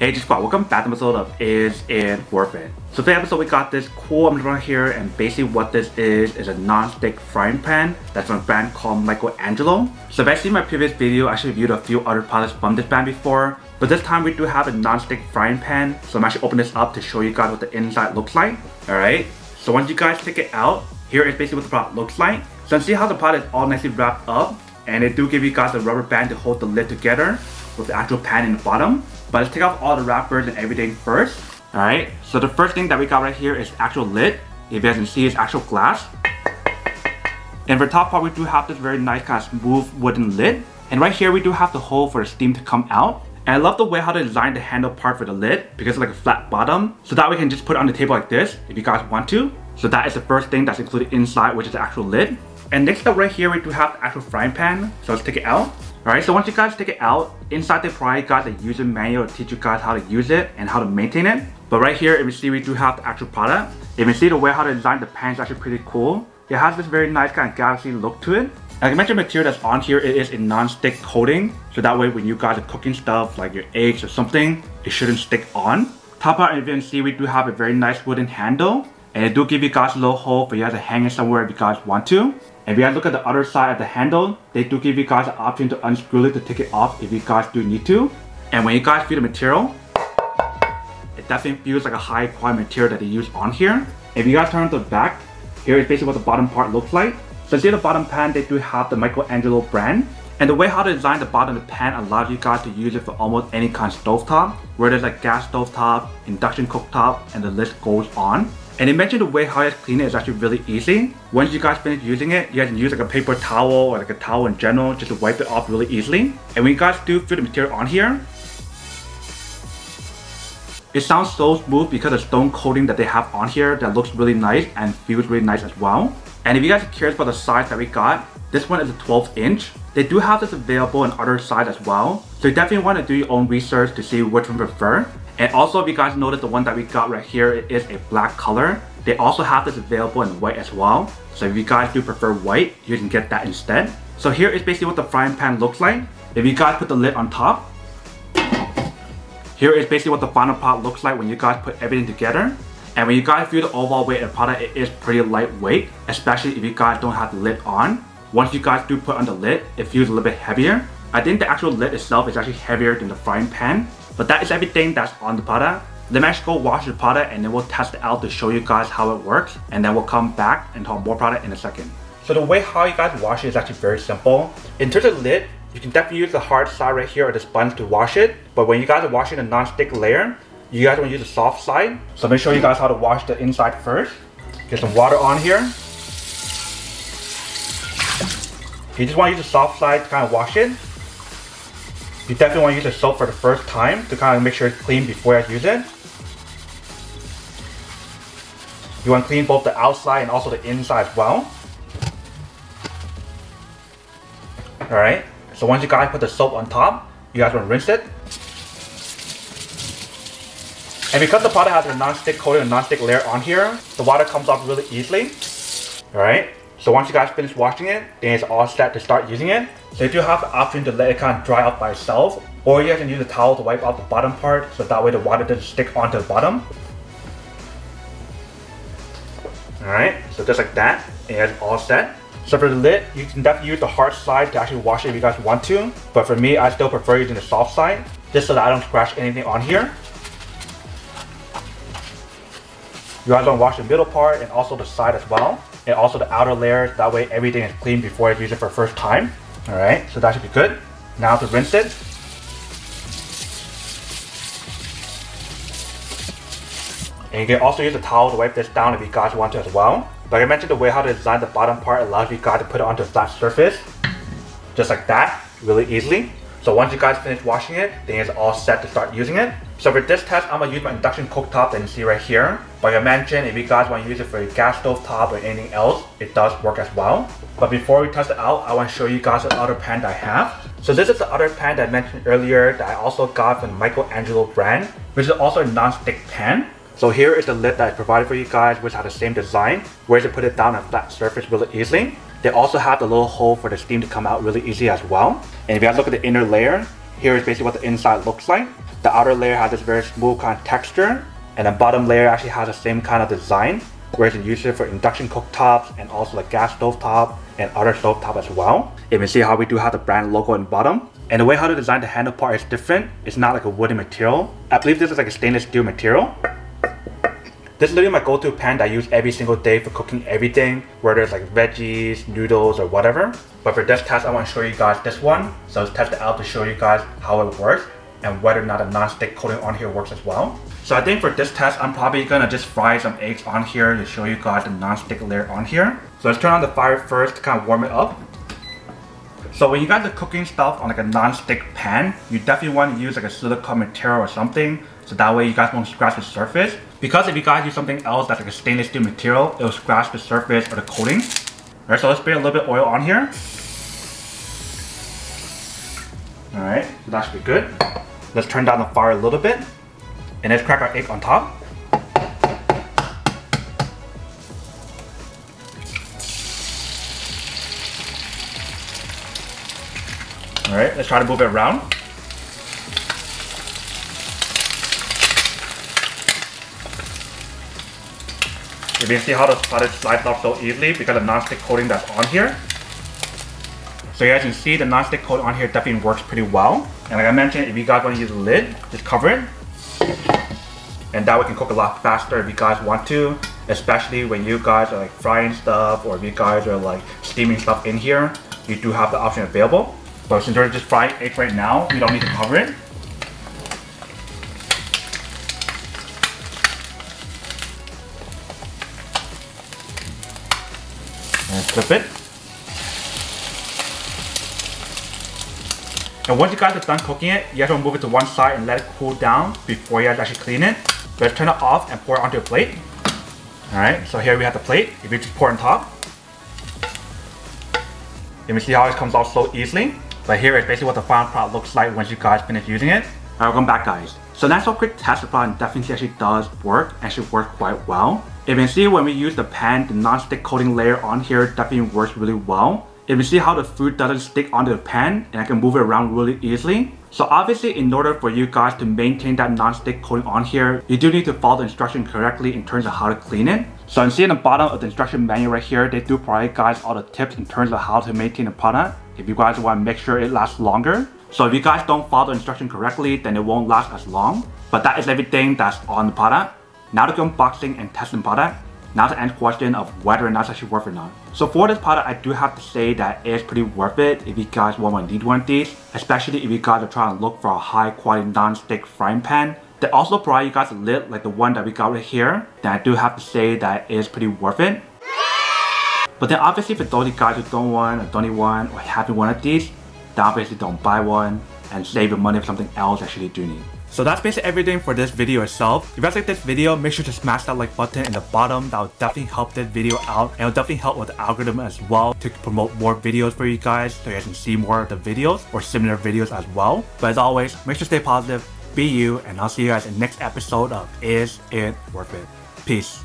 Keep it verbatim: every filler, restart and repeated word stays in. Hey G Squad, welcome back to episode of Is It Worth It? So today episode we got this cool oven right here, and basically what this is is a non-stick frying pan that's from a brand called Michelangelo. So basically in my previous video I actually reviewed a few other products from this brand before, but this time we do have a non-stick frying pan, so I'm actually opening this up to show you guys what the inside looks like. Alright, so once you guys take it out, here is basically what the product looks like. So see how the product is all nicely wrapped up, and they do give you guys a rubber band to hold the lid together with the actual pan in the bottom. But let's take off all the wrappers and everything first. Alright, so the first thing that we got right here is actual lid. If you guys can see, it's actual glass. And for the top part, we do have this very nice kind of smooth wooden lid. And right here, we do have the hole for the steam to come out. And I love the way how they designed the handle part for the lid, because it's like a flat bottom. So that we can just put it on the table like this, if you guys want to. So that is the first thing that's included inside, which is the actual lid. And next up right here, we do have the actual frying pan. So let's take it out. Alright, so once you guys take it out, inside they probably got the user manual to teach you guys how to use it and how to maintain it. But right here, if you see, we do have the actual product. If you see the way how they designed the pan is actually pretty cool. It has this very nice kind of galaxy look to it. Like I mentioned, the material that's on here, it is a non-stick coating. So that way when you guys are cooking stuff like your eggs or something, it shouldn't stick on. Top part, if you can see, we do have a very nice wooden handle. And it do give you guys a little hole for you guys to hang it somewhere if you guys want to. If you guys look at the other side of the handle, they do give you guys the option to unscrew it to take it off if you guys do need to. And when you guys feel the material, it definitely feels like a high quality material that they use on here. If you guys turn to the back, here is basically what the bottom part looks like. So see the bottom pan, they do have the Michelangelo brand. And the way how they design the bottom of the pan allows you guys to use it for almost any kind of stovetop, where there's like gas stovetop, induction cooktop, and the list goes on. And they mentioned the way how you guys clean it is actually really easy. Once you guys finish using it, you guys can use like a paper towel or like a towel in general just to wipe it off really easily. And when you guys do feel the material on here, it sounds so smooth because of the stone coating that they have on here that looks really nice and feels really nice as well. And if you guys are curious about the size that we got, this one is a twelve inch. They do have this available on other sides as well. So you definitely want to do your own research to see which one you prefer. And also, if you guys notice, the one that we got right here, it is a black color. They also have this available in white as well. So if you guys do prefer white, you can get that instead. So here is basically what the frying pan looks like. If you guys put the lid on top, here is basically what the final product looks like when you guys put everything together. And when you guys feel the overall weight of the product, it is pretty lightweight, especially if you guys don't have the lid on. Once you guys do put on the lid, it feels a little bit heavier. I think the actual lid itself is actually heavier than the frying pan. But that is everything that's on the product. Let me actually go wash the product and then we'll test it out to show you guys how it works. And then we'll come back and talk more product in a second. So the way how you guys wash it is actually very simple. In terms of the lid, you can definitely use the hard side right here or the sponge to wash it. But when you guys are washing the non-stick layer, you guys want to use the soft side. So let me show you guys how to wash the inside first. Get some water on here. You just want to use the soft side to kind of wash it. You definitely want to use the soap for the first time to kind of make sure it's clean before I use it. You want to clean both the outside and also the inside as well. Alright, so once you guys put the soap on top, you guys want to rinse it. And because the product has a non-stick coating and non-stick layer on here, the water comes off really easily. Alright. So once you guys finish washing it, then it's all set to start using it. So you do have the option to let it kind of dry out by itself, or you guys can use a towel to wipe out the bottom part, so that way the water doesn't stick onto the bottom. Alright, so just like that, and it's all set. So for the lid, you can definitely use the hard side to actually wash it if you guys want to. But for me, I still prefer using the soft side, just so that I don't scratch anything on here. You guys don't wash the middle part and also the side as well. And also the outer layer, that way everything is clean before you use it for the first time. Alright, so that should be good. Now to rinse it. And you can also use a towel to wipe this down if you guys want to as well. Like I mentioned, the way how to design the bottom part allows you guys to put it onto a flat surface. Just like that, really easily. So once you guys finish washing it, then it's all set to start using it. So for this test, I'm going to use my induction cooktop that you see right here. But I mentioned, if you guys want to use it for your gas stove top or anything else, it does work as well. But before we test it out, I want to show you guys the other pan that I have. So this is the other pan that I mentioned earlier that I also got from the Michelangelo brand, which is also a non-stick pan. So here is the lid that I provided for you guys, which has the same design, where to put it down on a flat surface really easily. They also have the little hole for the steam to come out really easy as well. And if you guys look at the inner layer, Here is basically what the inside looks like. The outer layer has this very smooth kind of texture, and the bottom layer actually has the same kind of design, where you can use it for induction cooktops and also the gas stovetop and other stovetop as well. You can see how we do have the brand logo in the bottom. And the way how to design the handle part is different. It's not like a wooden material. I believe this is like a stainless steel material. This is literally my go-to pan that I use every single day for cooking everything, whether it's like veggies, noodles, or whatever. But for this test, I want to show you guys this one. So let's test it out to show you guys how it works and whether or not a non-stick coating on here works as well. So I think for this test, I'm probably gonna just fry some eggs on here to show you guys the non-stick layer on here. So let's turn on the fire first to kind of warm it up. So when you guys are cooking stuff on like a non-stick pan, you definitely want to use like a silicone material or something, so that way you guys won't scratch the surface. Because if you guys use something else that's like a stainless steel material, it'll scratch the surface or the coating. Alright, so let's spray a little bit of oil on here. Alright, so that should be good. Let's turn down the fire a little bit, and let's crack our egg on top. Alright, let's try to move it around. You can see how the product slides off so easily because of the non-stick coating that's on here. So you guys can see the non-stick coating on here definitely works pretty well. And like I mentioned, if you guys want to use a lid, just cover it. And that way we can cook a lot faster if you guys want to, especially when you guys are like frying stuff or if you guys are like steaming stuff in here, you do have the option available. But since we're just frying egg right now, we don't need to cover it. And flip it. And once you guys are done cooking it, you guys want to move it to one side and let it cool down before you guys actually clean it. Let's turn it off and pour it onto a plate. Alright, so here we have the plate. If you just pour it on top, you can see how it comes off so easily. But here is basically what the final product looks like once you guys finish using it. Alright, welcome back guys. So that's a quick test. The product definitely actually does work and should work quite well. You can see when we use the pan, the non-stick coating layer on here definitely works really well. You can see how the food doesn't stick onto the pan and I can move it around really easily. So obviously in order for you guys to maintain that non-stick coating on here, you do need to follow the instruction correctly in terms of how to clean it. So you see in the bottom of the instruction manual right here, they do provide guys all the tips in terms of how to maintain the product if you guys want to make sure it lasts longer. So if you guys don't follow the instruction correctly, then it won't last as long. But that is everything that's on the product. Now to unboxing and testing product. Now to end question of whether or not it's actually worth it or not. So for this product, I do have to say that it is pretty worth it if you guys want to need one of these, especially if you guys are trying to look for a high quality non-stick frying pan. They also provide you guys a lid like the one that we got right here. Then I do have to say that it is pretty worth it. But then obviously for those of you guys who don't want or don't need one or haven't one of these, then obviously don't buy one and save your money for something else actually do need. So that's basically everything for this video itself. If you guys like this video, make sure to smash that like button in the bottom. That will definitely help this video out and it'll definitely help with the algorithm as well to promote more videos for you guys so you guys can see more of the videos or similar videos as well. But as always, make sure to stay positive, be you, and I'll see you guys in the next episode of Is It Worth It? Peace.